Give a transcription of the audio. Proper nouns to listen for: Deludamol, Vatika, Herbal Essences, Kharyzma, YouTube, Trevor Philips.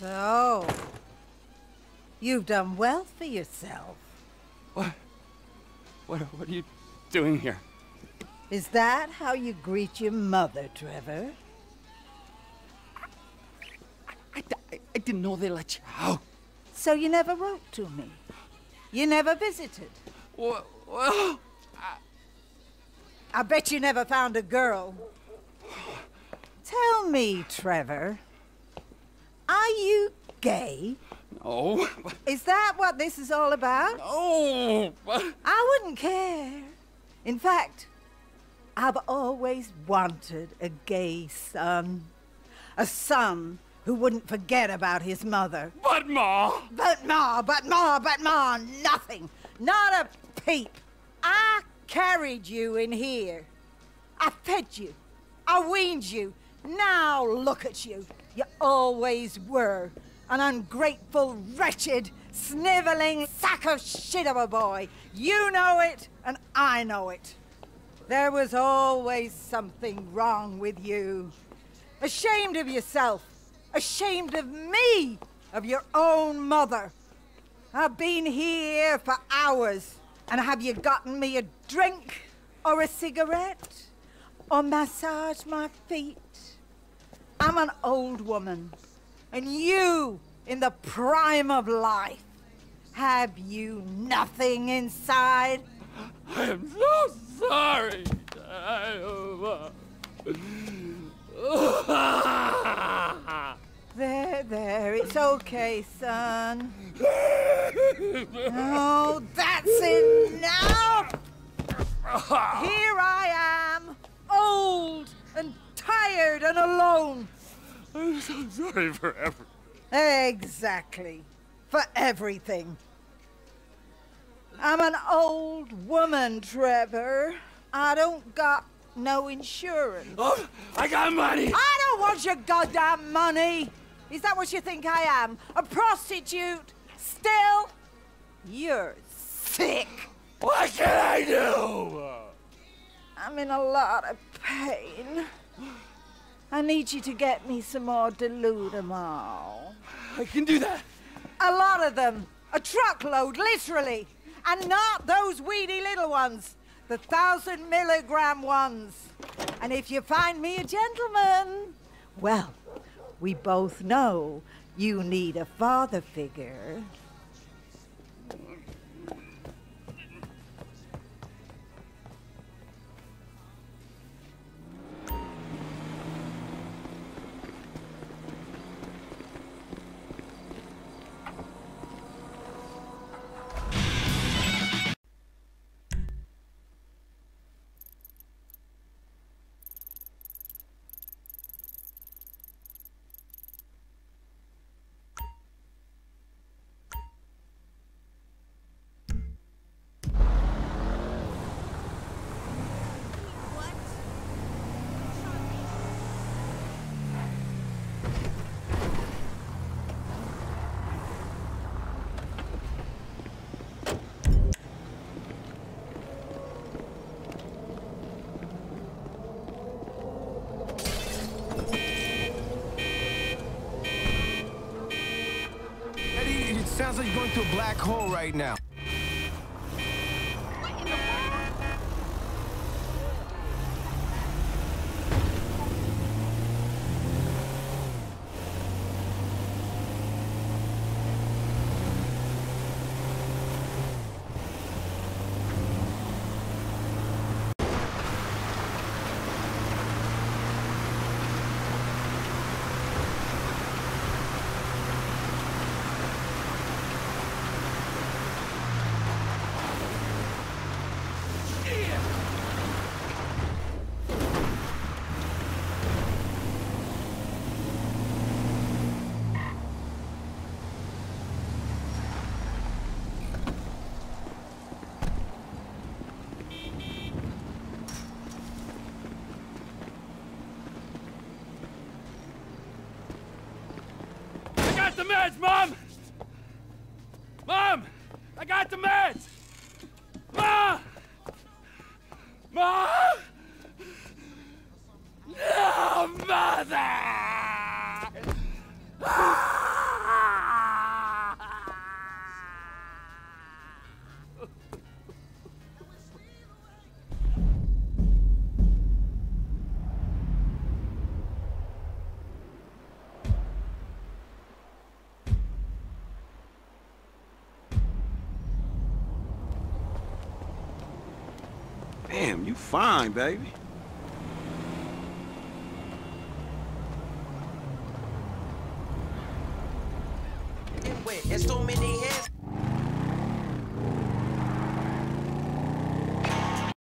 So, you've done well for yourself. What are you doing here? Is that how you greet your mother, Trevor? I didn't know they let you out. So you never wrote to me. You never visited. I bet you never found a girl. Tell me, Trevor, are you gay? No. Is that what this is all about? No. I wouldn't care. In fact, I've always wanted a gay son. A son who wouldn't forget about his mother. But Ma! But Ma, nothing. Not a peep. I carried you in here. I fed you. I weaned you. Now look at you. You always were an ungrateful, wretched, sniveling sack of shit of a boy. You know it, and I know it. There was always something wrong with you. Ashamed of yourself. Ashamed of me. Of your own mother. I've been here for hours. And have you gotten me a drink? Or a cigarette? Or massaged my feet? I'm an old woman, and you, in the prime of life, have you nothing inside? I am so sorry. There, it's okay, son. Oh, that's enough! Here I am, old and tired and alone. I'm so sorry for everything. Exactly. For everything. I'm an old woman, Trevor. I don't got no insurance. Oh, I got money! I don't want your goddamn money! Is that what you think I am? A prostitute? Still? You're sick. What can I do? I'm in a lot of pain. I need you to get me some more Deludamol. I can do that. A lot of them. A truckload, literally. And not those weedy little ones. The 1,000 milligram ones. And if you find me a gentleman, well, we both know you need a father figure. Sounds like you're going to a black hole right now. I got the meds, Mom! Mom! I got the meds! Mom! Mom! No, Mother! Ah! Damn, you fine, baby. And there's so many